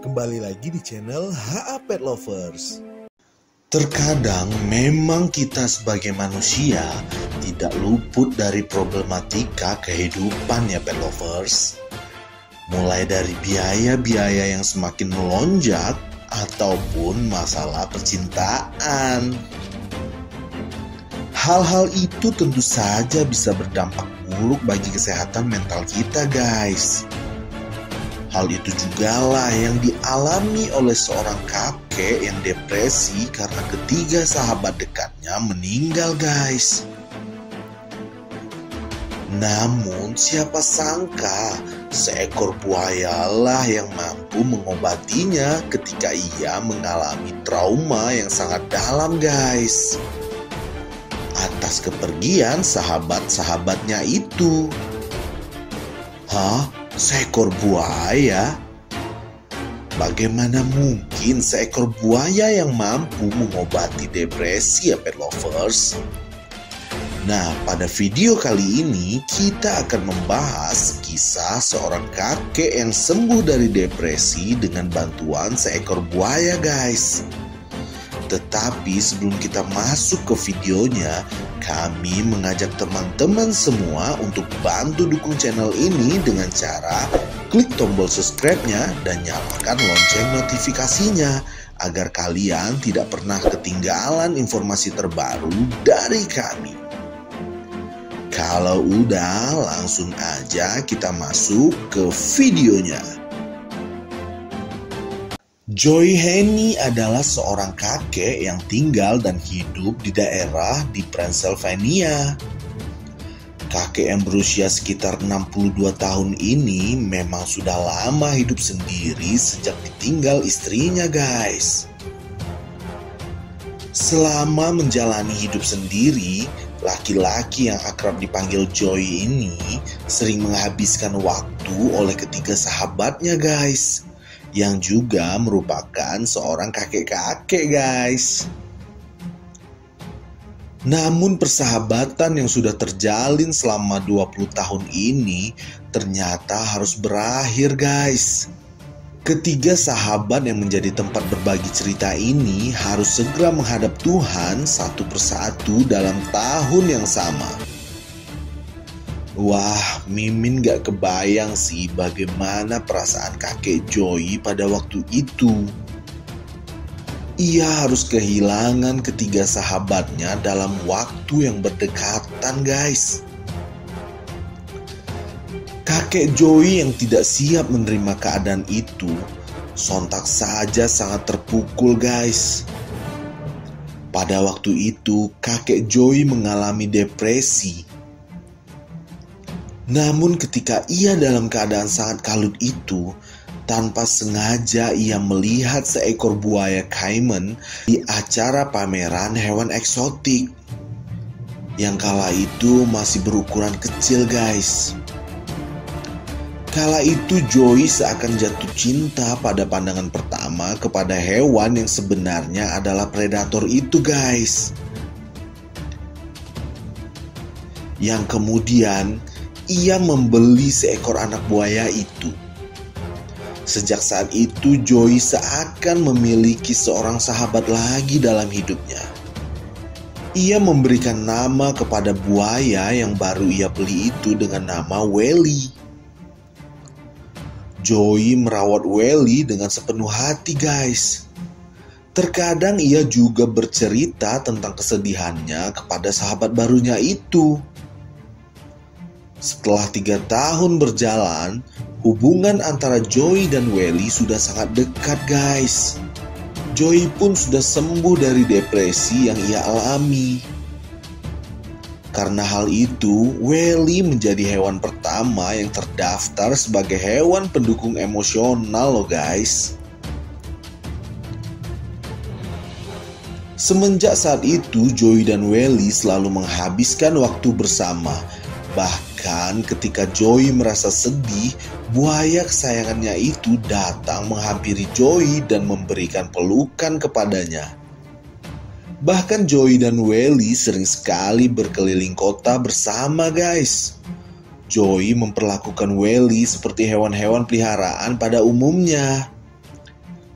Kembali lagi di channel HA Pet Lovers. Terkadang memang kita sebagai manusia tidak luput dari problematika kehidupan ya Pet Lovers. Mulai dari biaya-biaya yang semakin melonjak ataupun masalah percintaan. Hal-hal itu tentu saja bisa berdampak buruk bagi kesehatan mental kita guys. Hal itu juga lah yang dialami oleh seorang kakek yang depresi karena ketiga sahabat dekatnya meninggal guys. Namun siapa sangka seekor buaya lah yang mampu mengobatinya ketika ia mengalami trauma yang sangat dalam guys. Atas kepergian sahabat-sahabatnya itu. Hah? Seekor buaya? Bagaimana mungkin seekor buaya yang mampu mengobati depresi ya Pet Lovers? Nah, pada video kali ini kita akan membahas kisah seorang kakek yang sembuh dari depresi dengan bantuan seekor buaya guys. Tetapi sebelum kita masuk ke videonya, kami mengajak teman-teman semua untuk bantu dukung channel ini dengan cara klik tombol subscribe-nya dan nyalakan lonceng notifikasinya agar kalian tidak pernah ketinggalan informasi terbaru dari kami. Kalau udah, langsung aja kita masuk ke videonya. Joie Henney adalah seorang kakek yang tinggal dan hidup di daerah di Pennsylvania. Kakek yang berusia sekitar 62 tahun ini memang sudah lama hidup sendiri sejak ditinggal istrinya guys. Selama menjalani hidup sendiri, laki-laki yang akrab dipanggil Joie ini sering menghabiskan waktu oleh ketiga sahabatnya guys, yang juga merupakan seorang kakek-kakek guys. Namun persahabatan yang sudah terjalin selama 20 tahun ini ternyata harus berakhir guys. Ketiga sahabat yang menjadi tempat berbagi cerita ini harus segera menghadap Tuhan satu persatu dalam tahun yang sama. Wah, Mimin gak kebayang sih bagaimana perasaan kakek Joie pada waktu itu. Ia harus kehilangan ketiga sahabatnya dalam waktu yang berdekatan guys. Kakek Joie yang tidak siap menerima keadaan itu, sontak saja sangat terpukul guys. Pada waktu itu, kakek Joie mengalami depresi. Namun ketika ia dalam keadaan sangat kalut itu, tanpa sengaja ia melihat seekor buaya Cayman di acara pameran hewan eksotik. Yang kala itu masih berukuran kecil guys. Kala itu Joie seakan jatuh cinta pada pandangan pertama kepada hewan yang sebenarnya adalah predator itu guys. Yang kemudian ia membeli seekor anak buaya itu. Sejak saat itu Joie seakan memiliki seorang sahabat lagi dalam hidupnya. Ia memberikan nama kepada buaya yang baru ia beli itu dengan nama Wally. Joie merawat Wally dengan sepenuh hati guys. Terkadang ia juga bercerita tentang kesedihannya kepada sahabat barunya itu. Setelah 3 tahun berjalan, hubungan antara Joie dan Wally sudah sangat dekat guys. Joie pun sudah sembuh dari depresi yang ia alami. Karena hal itu, Wally menjadi hewan pertama yang terdaftar sebagai hewan pendukung emosional loh guys. Semenjak saat itu, Joie dan Wally selalu menghabiskan waktu bersama. Bahkan ketika Joie merasa sedih, buaya kesayangannya itu datang menghampiri Joie dan memberikan pelukan kepadanya. Bahkan Joie dan Wally sering sekali berkeliling kota bersama guys. Joie memperlakukan Wally seperti hewan-hewan peliharaan pada umumnya.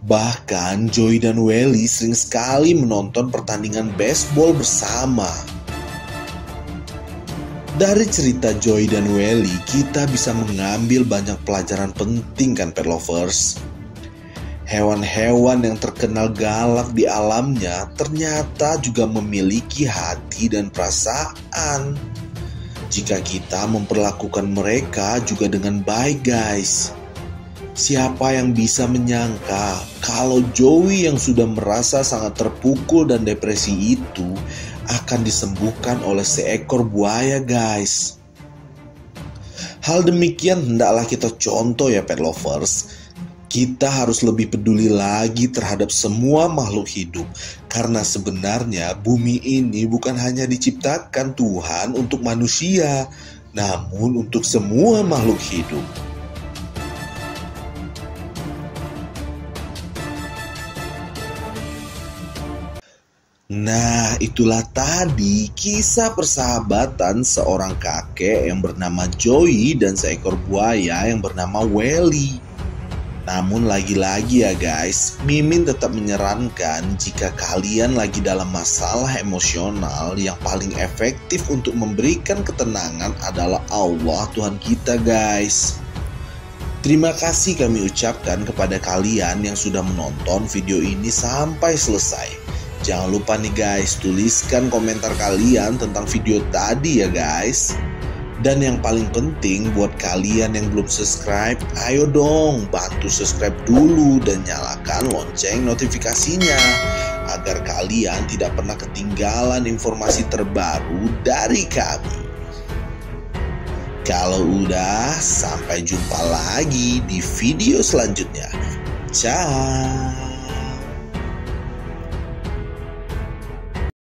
Bahkan Joie dan Wally sering sekali menonton pertandingan baseball bersama. Dari cerita Joie dan Wally, kita bisa mengambil banyak pelajaran penting kan Pet Lovers. Hewan-hewan yang terkenal galak di alamnya ternyata juga memiliki hati dan perasaan. Jika kita memperlakukan mereka juga dengan baik, guys. Siapa yang bisa menyangka kalau Joie yang sudah merasa sangat terpukul dan depresi itu akan disembuhkan oleh seekor buaya, guys. Hal demikian hendaklah kita contoh ya Pet Lovers. Kita harus lebih peduli lagi terhadap semua makhluk hidup, karena sebenarnya bumi ini bukan hanya diciptakan Tuhan untuk manusia, namun untuk semua makhluk hidup. Nah, itulah tadi kisah persahabatan seorang kakek yang bernama Joie dan seekor buaya yang bernama Wally. Namun lagi-lagi ya guys, Mimin tetap menyarankan jika kalian lagi dalam masalah emosional, yang paling efektif untuk memberikan ketenangan adalah Allah Tuhan kita, guys. Terima kasih kami ucapkan kepada kalian yang sudah menonton video ini sampai selesai. Jangan lupa nih guys, tuliskan komentar kalian tentang video tadi ya guys. Dan yang paling penting buat kalian yang belum subscribe, ayo dong bantu subscribe dulu dan nyalakan lonceng notifikasinya agar kalian tidak pernah ketinggalan informasi terbaru dari kami. Kalau udah, sampai jumpa lagi di video selanjutnya. Ciao.